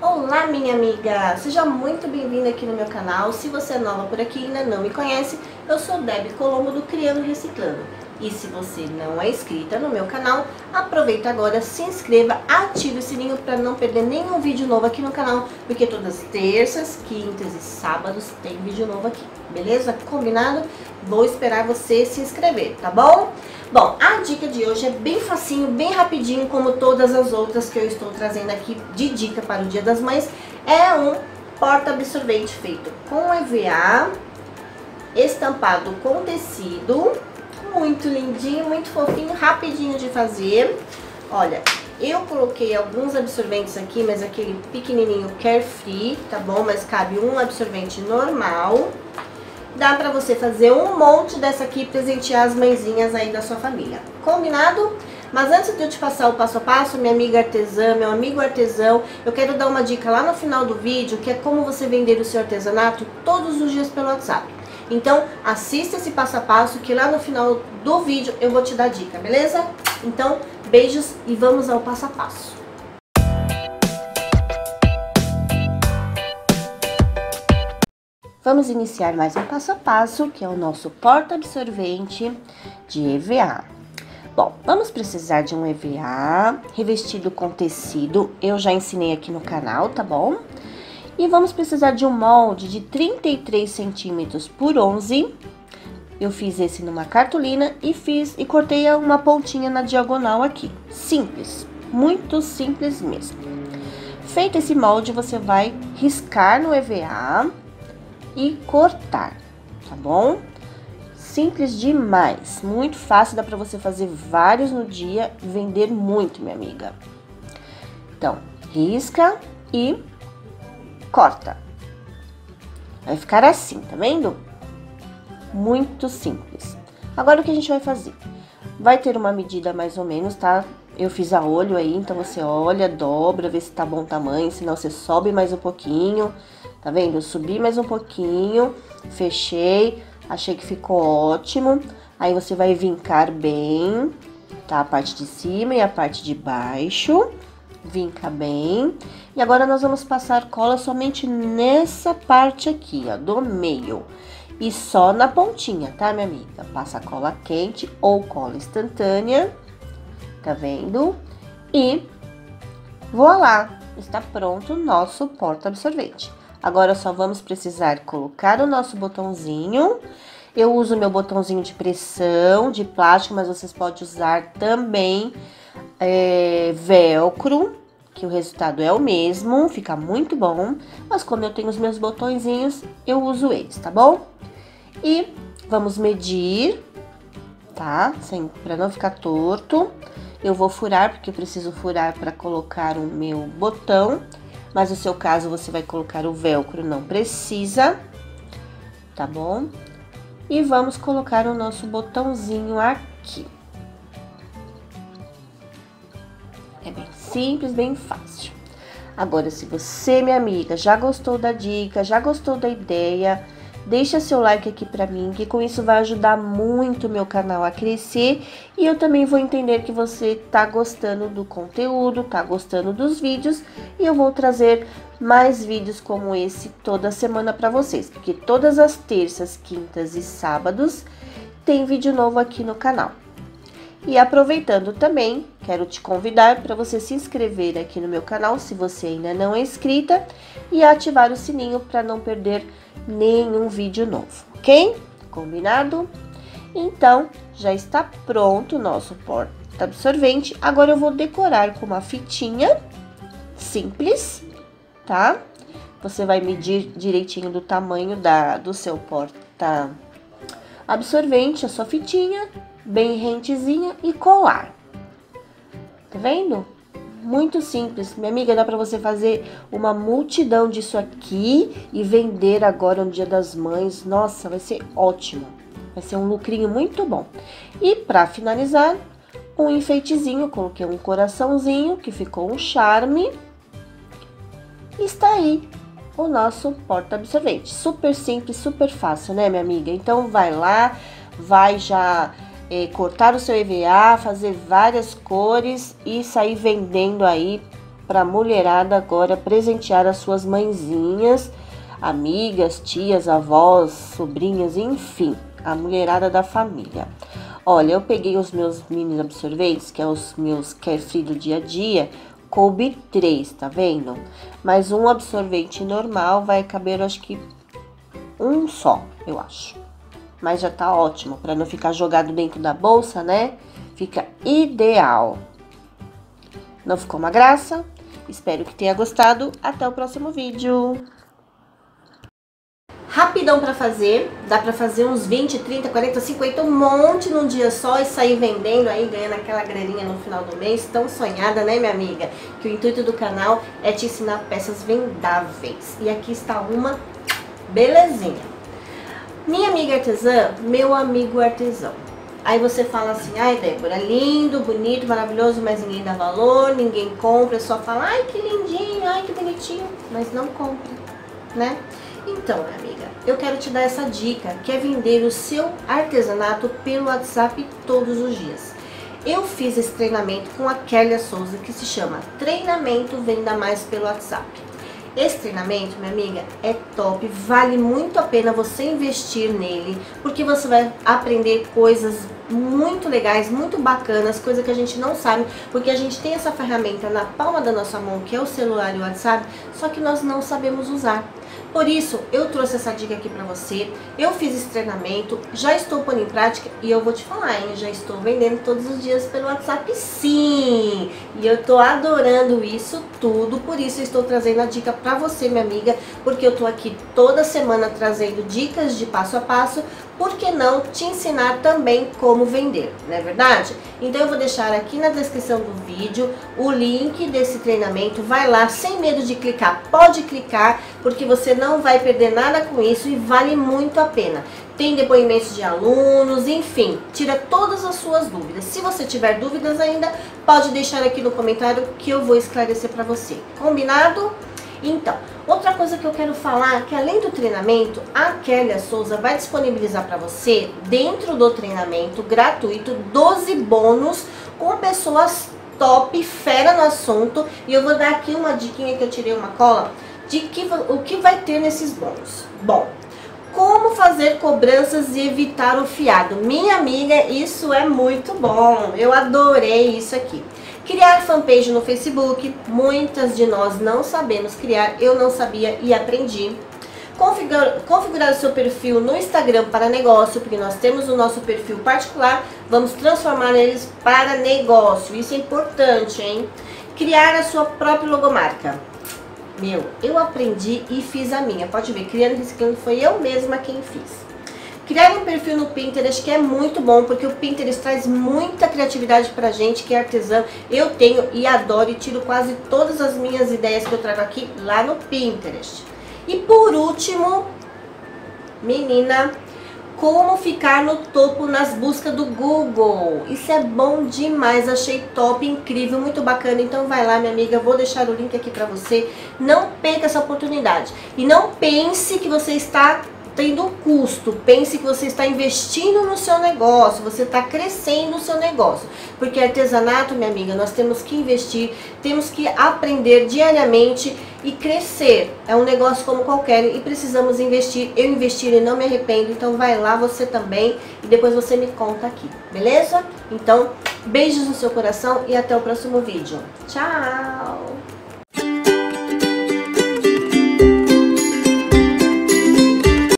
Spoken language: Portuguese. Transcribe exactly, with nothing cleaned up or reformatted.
Olá minha amiga, seja muito bem-vinda aqui no meu canal. Se você é nova por aqui e ainda não me conhece, eu sou Deby Colombo do Criando e Reciclando. E se você não é inscrita no meu canal, aproveita agora, se inscreva, ative o sininho para não perder nenhum vídeo novo aqui no canal, porque todas as terças, quintas e sábados tem vídeo novo aqui, beleza? Combinado? Vou esperar você se inscrever, tá bom? Bom, a dica de hoje é bem facinho, bem rapidinho, como todas as outras que eu estou trazendo aqui de dica para o Dia das Mães. É um porta-absorvente feito com E V A, estampado com tecido, muito lindinho, muito fofinho, rapidinho de fazer. Olha, eu coloquei alguns absorventes aqui, mas aquele pequenininho Carefree, tá bom? Mas cabe um absorvente normal. Dá pra você fazer um monte dessa aqui e presentear as mãezinhas aí da sua família. Combinado? Mas antes de eu te passar o passo a passo, minha amiga artesã, meu amigo artesão, eu quero dar uma dica lá no final do vídeo, que é como você vender o seu artesanato todos os dias pelo WhatsApp. Então, assista esse passo a passo, que lá no final do vídeo eu vou te dar dica, beleza? Então, beijos e vamos ao passo a passo. Vamos iniciar mais um passo a passo, que é o nosso porta-absorvente de E V A. Bom, vamos precisar de um E V A revestido com tecido, eu já ensinei aqui no canal, tá bom? E vamos precisar de um molde de trinta e três centímetros por onze. Eu fiz esse numa cartolina e fiz e cortei uma pontinha na diagonal aqui. Simples, muito simples mesmo. Feito esse molde, você vai riscar no E V A e cortar, tá bom? Simples demais, muito fácil, dá pra você fazer vários no dia e vender muito, minha amiga. Então, risca e corta. Vai ficar assim, tá vendo? Muito simples. Agora, o que a gente vai fazer? Vai ter uma medida mais ou menos, tá? Eu fiz a olho aí, então você olha, dobra, vê se tá bom o tamanho, senão você sobe mais um pouquinho. Tá vendo? Eu subi mais um pouquinho, fechei, achei que ficou ótimo. Aí você vai vincar bem, tá? A parte de cima e a parte de baixo. Vinca bem. E agora nós vamos passar cola somente nessa parte aqui, ó, do meio. E só na pontinha, tá, minha amiga? Passa cola quente ou cola instantânea, tá vendo? E voilá! Está pronto o nosso porta-absorvente. Agora, só vamos precisar colocar o nosso botãozinho. Eu uso meu botãozinho de pressão, de plástico, mas vocês podem usar também é, velcro, que o resultado é o mesmo, fica muito bom. Mas como eu tenho os meus botõezinhos, eu uso eles, tá bom? E vamos medir, tá? Sem, pra não ficar torto. Eu vou furar, porque eu preciso furar para colocar o meu botão. Mas no seu caso, você vai colocar o velcro, não precisa, tá bom? E vamos colocar o nosso botãozinho aqui. É bem simples, bem fácil. Agora, se você, minha amiga, já gostou da dica, já gostou da ideia, deixa seu like aqui pra mim, que com isso vai ajudar muito o meu canal a crescer. E eu também vou entender que você tá gostando do conteúdo, tá gostando dos vídeos. E eu vou trazer mais vídeos como esse toda semana pra vocês. Porque todas as terças, quintas e sábados tem vídeo novo aqui no canal. E aproveitando também, quero te convidar para você se inscrever aqui no meu canal, se você ainda não é inscrita, e ativar o sininho para não perder nenhum vídeo novo, ok? Combinado? Então, já está pronto o nosso porta-absorvente. Agora eu vou decorar com uma fitinha simples, tá? Você vai medir direitinho do tamanho da, do seu porta-absorvente, a sua fitinha, bem rentezinha, e colar. Tá vendo? Muito simples. Minha amiga, dá pra você fazer uma multidão disso aqui e vender agora no Dia das Mães. Nossa, vai ser ótimo. Vai ser um lucrinho muito bom. E pra finalizar, um enfeitezinho. Coloquei um coraçãozinho, que ficou um charme. E está aí o nosso porta-absorvente. Super simples, super fácil, né, minha amiga? Então, vai lá, vai já... É, cortar o seu E V A, fazer várias cores e sair vendendo aí para a mulherada agora presentear as suas mãezinhas, amigas, tias, avós, sobrinhas, enfim, a mulherada da família. Olha, eu peguei os meus mini absorventes, que é os meus Carefree do dia a dia, coube três, tá vendo? Mas um absorvente normal vai caber, acho que um só, eu acho. Mas já tá ótimo, para não ficar jogado dentro da bolsa, né? Fica ideal. Não ficou uma graça? Espero que tenha gostado. Até o próximo vídeo. Rapidão pra fazer, dá pra fazer uns vinte, trinta, quarenta, cinquenta, um monte num dia só e sair vendendo aí, ganhando aquela graninha no final do mês, tão sonhada, né, minha amiga? Que o intuito do canal é te ensinar peças vendáveis. E aqui está uma belezinha. Minha amiga artesã, meu amigo artesão. Aí você fala assim, ai Débora, lindo, bonito, maravilhoso, mas ninguém dá valor, ninguém compra, só fala, ai que lindinho, ai que bonitinho, mas não compra, né? Então, minha amiga, eu quero te dar essa dica, que é vender o seu artesanato pelo WhatsApp todos os dias. Eu fiz esse treinamento com a Kelly Souza, que se chama Treinamento Venda Mais pelo WhatsApp. Esse treinamento, minha amiga, é top, vale muito a pena você investir nele, porque você vai aprender coisas muito legais, muito bacanas, coisas que a gente não sabe, porque a gente tem essa ferramenta na palma da nossa mão, que é o celular e o WhatsApp, só que nós não sabemos usar. Por isso, eu trouxe essa dica aqui pra você, eu fiz esse treinamento, já estou pondo em prática e eu vou te falar, hein, já estou vendendo todos os dias pelo WhatsApp, sim! E eu tô adorando isso tudo, por isso eu estou trazendo a dica pra você, minha amiga, porque eu tô aqui toda semana trazendo dicas de passo a passo, por que não te ensinar também como vender, não é verdade? Então eu vou deixar aqui na descrição do vídeo o link desse treinamento, vai lá sem medo de clicar, pode clicar, porque você não vai perder nada com isso e vale muito a pena. Tem depoimentos de alunos, enfim, tira todas as suas dúvidas. Se você tiver dúvidas ainda, pode deixar aqui no comentário que eu vou esclarecer para você. Combinado? Então, outra coisa que eu quero falar, que além do treinamento, a Kelly Souza vai disponibilizar para você, dentro do treinamento gratuito, doze bônus com pessoas top, fera no assunto. E eu vou dar aqui uma diquinha que eu tirei uma cola, de que, o que vai ter nesses bônus. Bom, como fazer cobranças e evitar o fiado. Minha amiga, isso é muito bom, eu adorei isso aqui. Criar fanpage no Facebook, muitas de nós não sabemos criar, eu não sabia e aprendi. Configurar, configurar o seu perfil no Instagram para negócio, porque nós temos o nosso perfil particular, vamos transformar eles para negócio, isso é importante, hein? Criar a sua própria logomarca. Meu, eu aprendi e fiz a minha. Pode ver, Criando e Reciclando foi eu mesma quem fiz. Criar um perfil no Pinterest, que é muito bom, porque o Pinterest traz muita criatividade pra gente, que é artesã. Eu tenho e adoro e tiro quase todas as minhas ideias que eu trago aqui lá no Pinterest. E por último, menina, como ficar no topo nas buscas do Google. Isso é bom demais, achei top, incrível, muito bacana. Então vai lá, minha amiga, eu vou deixar o link aqui pra você. Não perca essa oportunidade. E não pense que você está tendo um custo. Pense que você está investindo no seu negócio, você está crescendo o seu negócio. Porque artesanato, minha amiga, nós temos que investir, temos que aprender diariamente e crescer. É um negócio como qualquer e precisamos investir. Eu investi e não me arrependo, então vai lá você também e depois você me conta aqui, beleza? Então, beijos no seu coração e até o próximo vídeo. Tchau!